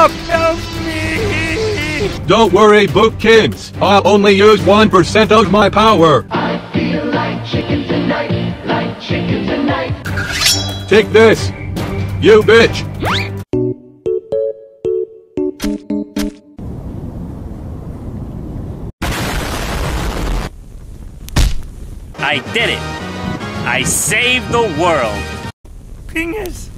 up! Help me! Don't worry, Book Kids. I'll only use 1% of my power. I feel like chicken tonight, like chicken tonight. Take this, you bitch. I did it. I saved the world. Pingus.